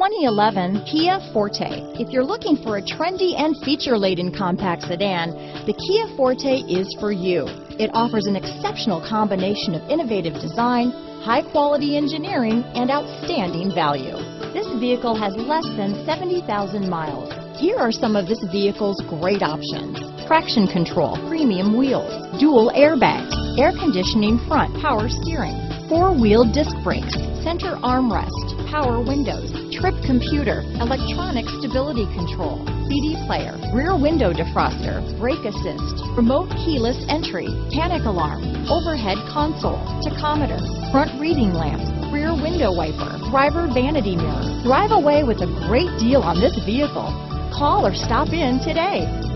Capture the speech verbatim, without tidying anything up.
twenty eleven Kia Forte. If you're looking for a trendy and feature-laden compact sedan, the Kia Forte is for you. It offers an exceptional combination of innovative design, high-quality engineering, and outstanding value. This vehicle has less than seventy thousand miles. Here are some of this vehicle's great options: traction control, premium wheels, dual airbags, air conditioning front, power steering, four-wheel disc brakes, center armrest, power windows, trip computer, electronic stability control, C D player, rear window defroster, brake assist, remote keyless entry, panic alarm, overhead console, tachometer, front reading lamp, rear window wiper, driver vanity mirror. Drive away with a great deal on this vehicle. Call or stop in today.